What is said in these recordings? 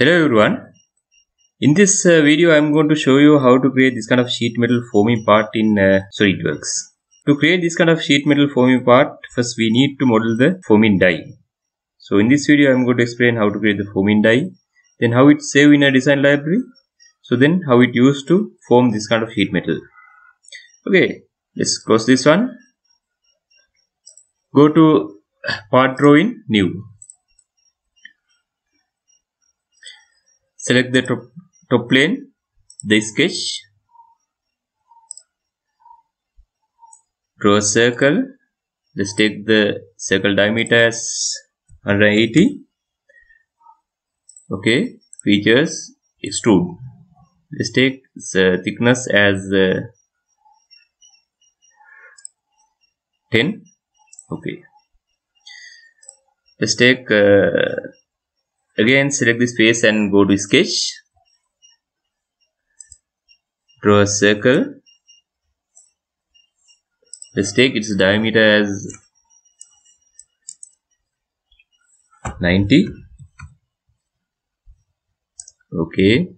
Hello everyone, in this video I am going to show you how to create this kind of sheet metal forming part in SolidWorks. To create this kind of sheet metal forming part, first we need to model the forming die. So in this video I am going to explain how to create the forming die, then how it's saved in a design library, so then how it used to form this kind of sheet metal. Okay, let's close this one. Go to part drawing, new. Select the top plane, the sketch, draw a circle. Let's take the circle diameter as 180. Okay, features, extrude. Let's take the thickness as 10. Okay. Let's take again, select this face and go to sketch. Draw a circle. Let's take its diameter as 90. Okay.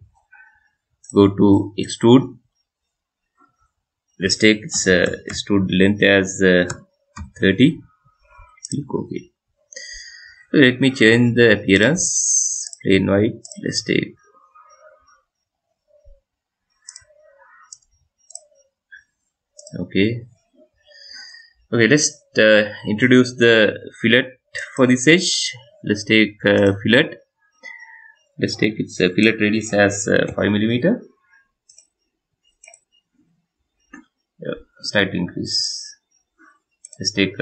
Go to extrude. Let's take its extrude length as 30. Click OK. Let me change the appearance, plain white. Let's take okay, let's introduce the fillet for this edge. Let's take fillet. Let's take its fillet radius as 5 millimeter. Slight increase. Let's take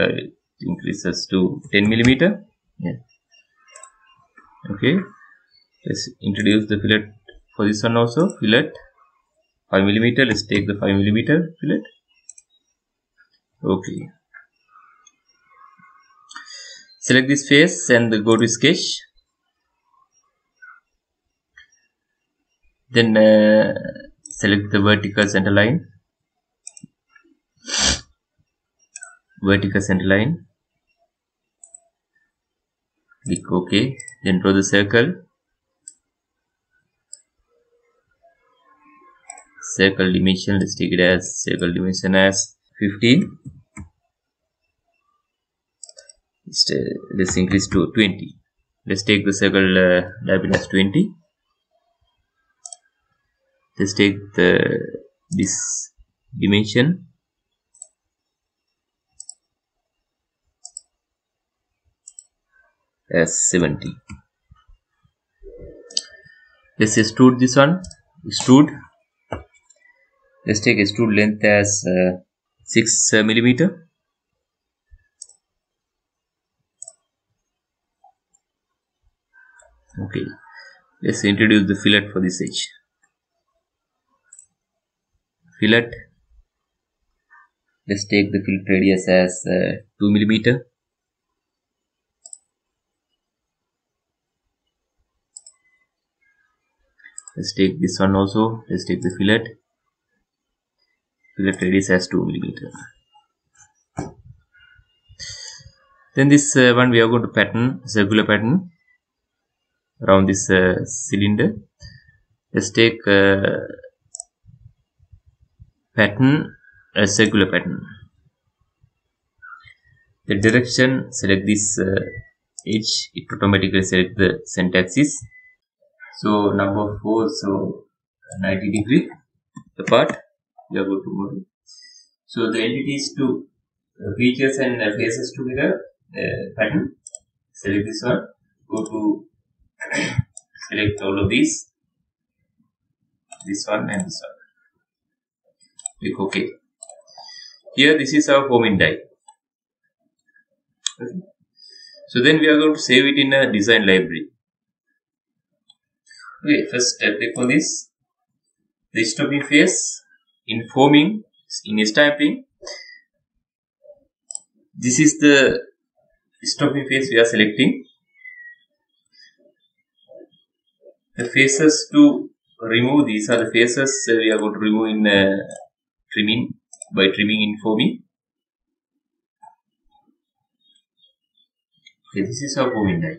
increases to 10 millimeter. Yeah. Okay, let's introduce the fillet for this one also. Fillet 5 millimeter. Let's take the 5 millimeter fillet. Okay. Select this face and go to sketch. Then select the vertical center line. Vertical center line. Click OK, then draw the circle. Circle dimension, let's take it as circle dimension as 15. Let's increase to 20. Let's take the circle diameter as 20. Let's take this dimension. As 70. Let's extrude this one. Extrude. Let's take extrude length as 6 millimeter. Okay. Let's introduce the fillet for this edge. Fillet. Let's take the fillet radius as 2 millimeter. Let's take this one also. Let's take the fillet. Fillet radius as 2 millimeter. Then this one we are going to pattern, circular pattern around this cylinder. Let's take pattern, a circular pattern. The direction, select this edge. It automatically select the center axis. So number 4, so 90 degree, the part we are going to model. So the entities to features and faces to mirror pattern. Select this one. Go to select all of these. This one and this one. Click OK. Here this is our forming die. Okay. So then we are going to save it in a design library. Okay, first click on this. The stopping face in forming, in stamping. This is the stopping face we are selecting. The faces to remove, these are the faces we are going to remove in trimming, by trimming in forming. Okay, this is our forming die.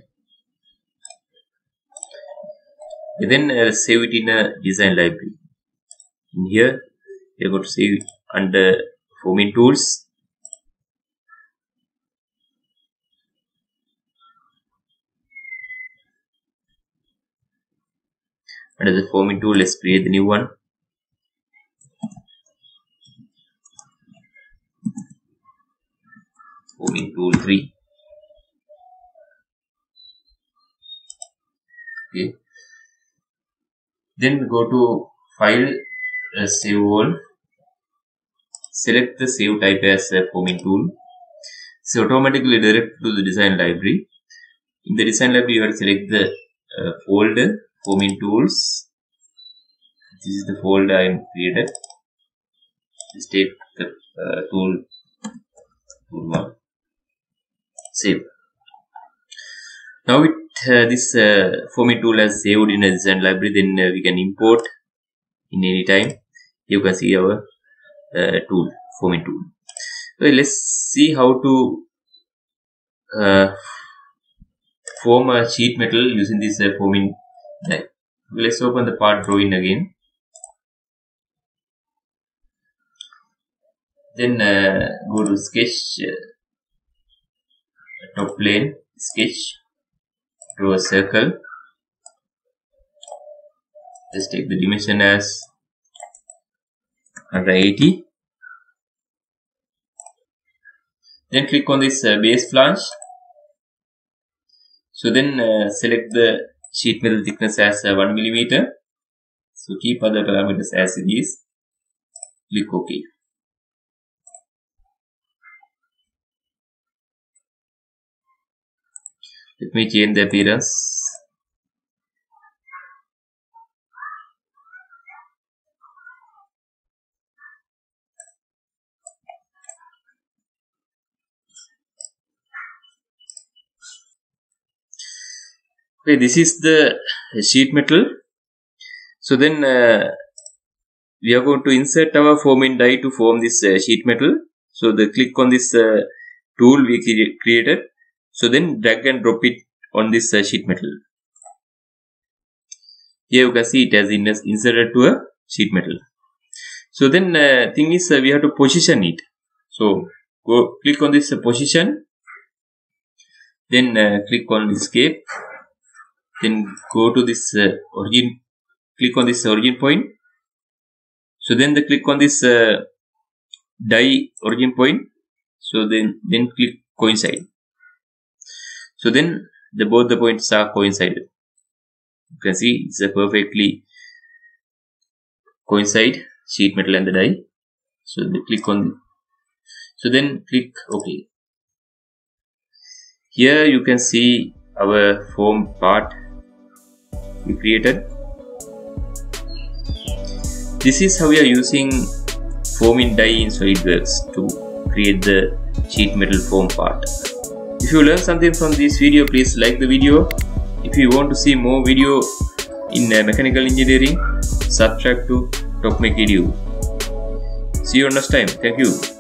and then save it in a design library. In here you're going to save it under Forming Tools. Under the Forming Tool, let's create the new one. Forming Tool 3. Okay. Then we go to File, Save All. Select the Save Type as a Forming Tool. So automatically direct to the design library. In the design library, you have to select the folder. Forming Tools. This is the folder I created. Just take the tool one. Save. Now with this Forming Tool has saved in a design library, then we can import in any time. You can see our tool, Forming Tool. So let's see how to form a sheet metal using this forming. Right. Let's open the part drawing again. Then go to sketch, top plane, sketch, draw a circle. Let's take the dimension as 180. Then click on this base flange. So then select the sheet metal thickness as 1 millimeter. So keep other parameters as it is. Click OK. Let me change the appearance. Okay, this is the sheet metal. So then we are going to insert our forming die to form this sheet metal. So the click on this tool we created. So then drag and drop it on this sheet metal. Here you can see it has inserted to a sheet metal. So then thing is we have to position it. So go click on this position. Then click on escape. Then go to this origin, click on this origin point. So then the click on this die origin point. So then click coincide. So then both the points are coincided. You can see it's a perfectly coincide sheet metal and the die. So they click on. So then click OK. Here you can see our form part we created. This is how we are using forming die in SolidWorks to create the sheet metal form part. If you learned something from this video, please like the video. If you want to see more video in mechanical engineering, subscribe to Top Mech Edu. See you next time. Thank you.